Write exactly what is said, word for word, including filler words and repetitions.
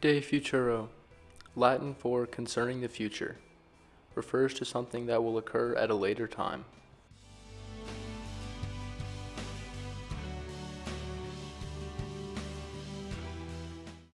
De futuro, Latin for concerning the future, refers to something that will occur at a later time.